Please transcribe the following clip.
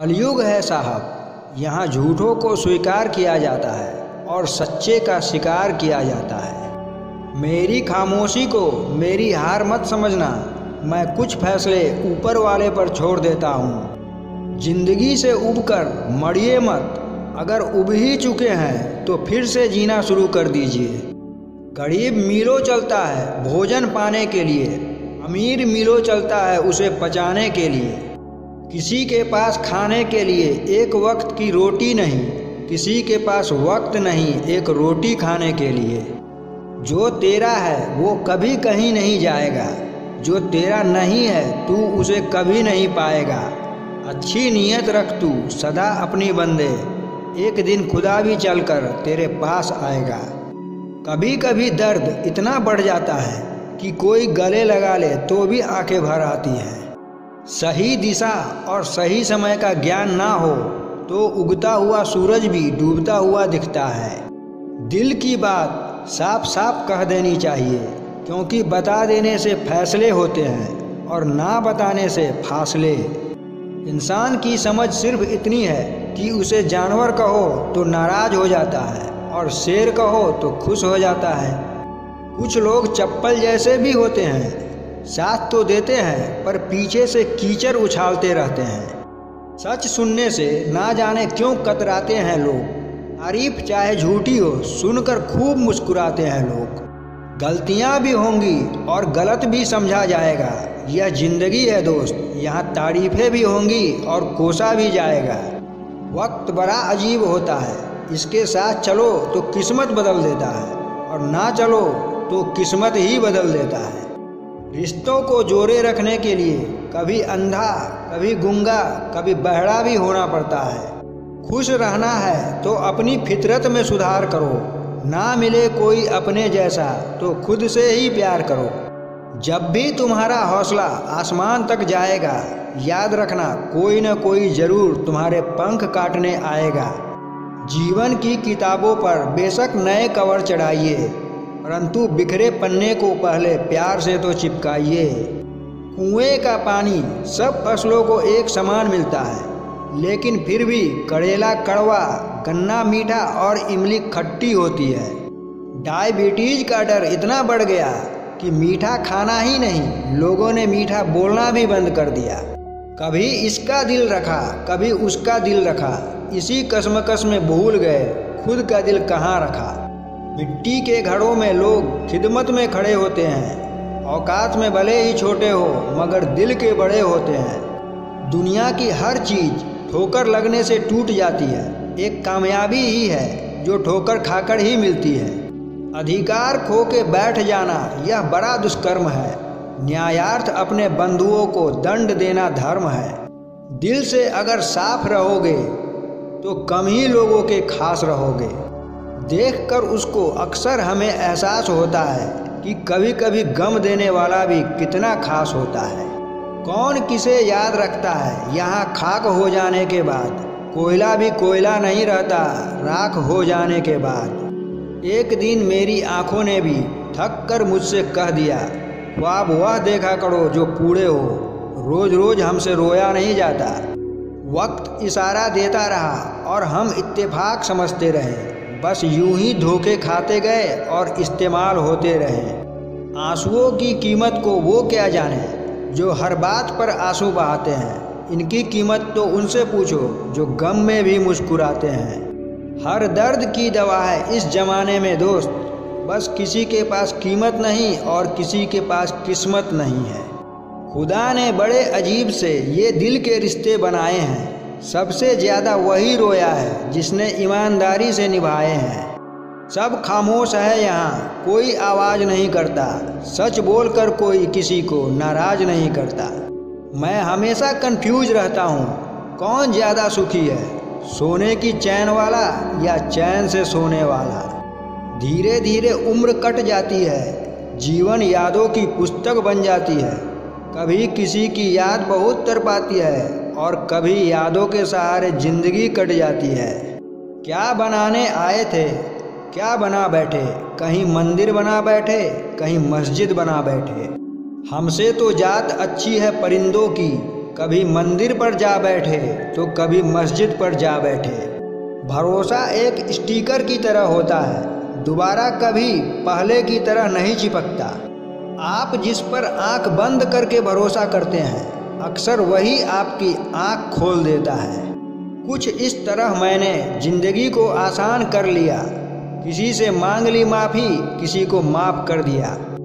कलयुग है साहब, यहाँ झूठों को स्वीकार किया जाता है और सच्चे का शिकार किया जाता है। मेरी खामोशी को मेरी हार मत समझना, मैं कुछ फैसले ऊपर वाले पर छोड़ देता हूँ। जिंदगी से उबकर मरिए मत, अगर उब ही चुके हैं तो फिर से जीना शुरू कर दीजिए। गरीब मीलों चलता है भोजन पाने के लिए, अमीर मीलों चलता है उसे पचाने के लिए। किसी के पास खाने के लिए एक वक्त की रोटी नहीं, किसी के पास वक्त नहीं एक रोटी खाने के लिए। जो तेरा है वो कभी कहीं नहीं जाएगा, जो तेरा नहीं है तू उसे कभी नहीं पाएगा। अच्छी नीयत रख तू सदा अपनी बंदे, एक दिन खुदा भी चलकर तेरे पास आएगा। कभी कभी दर्द इतना बढ़ जाता है कि कोई गले लगा ले तो भी आंखें भर आती हैं। सही दिशा और सही समय का ज्ञान ना हो तो उगता हुआ सूरज भी डूबता हुआ दिखता है। दिल की बात साफ साफ कह देनी चाहिए, क्योंकि बता देने से फैसले होते हैं और ना बताने से फासले। इंसान की समझ सिर्फ इतनी है कि उसे जानवर कहो तो नाराज हो जाता है और शेर कहो तो खुश हो जाता है। कुछ लोग चप्पल जैसे भी होते हैं, साथ तो देते हैं पर पीछे से कीचड़ उछालते रहते हैं। सच सुनने से ना जाने क्यों कतराते हैं लोग, तारीफ चाहे झूठी हो सुनकर खूब मुस्कुराते हैं लोग। गलतियां भी होंगी और गलत भी समझा जाएगा, यह जिंदगी है दोस्त। यहाँ तारीफें भी होंगी और कोसा भी जाएगा। वक्त बड़ा अजीब होता है, इसके साथ चलो तो किस्मत बदल देता है और ना चलो तो किस्मत ही बदल देता है। रिश्तों को जोड़े रखने के लिए कभी अंधा, कभी गूंगा, कभी बहरा भी होना पड़ता है। खुश रहना है तो अपनी फितरत में सुधार करो, ना मिले कोई अपने जैसा तो खुद से ही प्यार करो। जब भी तुम्हारा हौसला आसमान तक जाएगा, याद रखना कोई न कोई जरूर तुम्हारे पंख काटने आएगा। जीवन की किताबों पर बेशक नए कवर चढ़ाइए, परंतु बिखरे पन्ने को पहले प्यार से तो चिपकाइए। कुएं का पानी सब फसलों को एक समान मिलता है, लेकिन फिर भी करेला कड़वा, गन्ना मीठा और इमली खट्टी होती है। डायबिटीज का डर इतना बढ़ गया कि मीठा खाना ही नहीं, लोगों ने मीठा बोलना भी बंद कर दिया। कभी इसका दिल रखा, कभी उसका दिल रखा, इसी कशमकश में भूल गए खुद का दिल कहाँ रखा। मिट्टी के घड़ों में लोग खिदमत में खड़े होते हैं, औकात में भले ही छोटे हो मगर दिल के बड़े होते हैं। दुनिया की हर चीज़ ठोकर लगने से टूट जाती है, एक कामयाबी ही है जो ठोकर खाकर ही मिलती है। अधिकार खो के बैठ जाना यह बड़ा दुष्कर्म है, न्यायार्थ अपने बंधुओं को दंड देना धर्म है। दिल से अगर साफ रहोगे तो कम ही लोगों के खास रहोगे। देखकर उसको अक्सर हमें एहसास होता है कि कभी कभी गम देने वाला भी कितना खास होता है। कौन किसे याद रखता है, यहाँ खाक हो जाने के बाद कोयला भी कोयला नहीं रहता, राख हो जाने के बाद। एक दिन मेरी आंखों ने भी थक कर मुझसे कह दिया, ख्वाब वह देखा करो जो पूरे हो, रोज़ रोज़ हमसे रोया नहीं जाता। वक्त इशारा देता रहा और हम इत्तेफाक समझते रहे, बस यूं ही धोखे खाते गए और इस्तेमाल होते रहे। आंसुओं की कीमत को वो क्या जाने जो हर बात पर आंसू बहाते हैं, इनकी कीमत तो उनसे पूछो जो गम में भी मुस्कुराते हैं। हर दर्द की दवा है इस ज़माने में दोस्त, बस किसी के पास कीमत नहीं और किसी के पास किस्मत नहीं है। खुदा ने बड़े अजीब से ये दिल के रिश्ते बनाए हैं, सबसे ज़्यादा वही रोया है जिसने ईमानदारी से निभाए हैं। सब खामोश है यहाँ, कोई आवाज़ नहीं करता, सच बोलकर कोई किसी को नाराज नहीं करता। मैं हमेशा कंफ्यूज रहता हूँ, कौन ज़्यादा सुखी है, सोने की चैन वाला या चैन से सोने वाला। धीरे धीरे उम्र कट जाती है, जीवन यादों की पुस्तक बन जाती है। कभी किसी की याद बहुत तड़पाती है और कभी यादों के सहारे ज़िंदगी कट जाती है। क्या बनाने आए थे, क्या बना बैठे, कहीं मंदिर बना बैठे, कहीं मस्जिद बना बैठे। हमसे तो जात अच्छी है परिंदों की, कभी मंदिर पर जा बैठे तो कभी मस्जिद पर जा बैठे। भरोसा एक स्टिकर की तरह होता है, दोबारा कभी पहले की तरह नहीं चिपकता। आप जिस पर आंख बंद करके भरोसा करते हैं अक्सर वही आपकी आंख खोल देता है। कुछ इस तरह मैंने ज़िंदगी को आसान कर लिया, किसी से मांग ली माफ़ी, किसी को माफ़ कर दिया।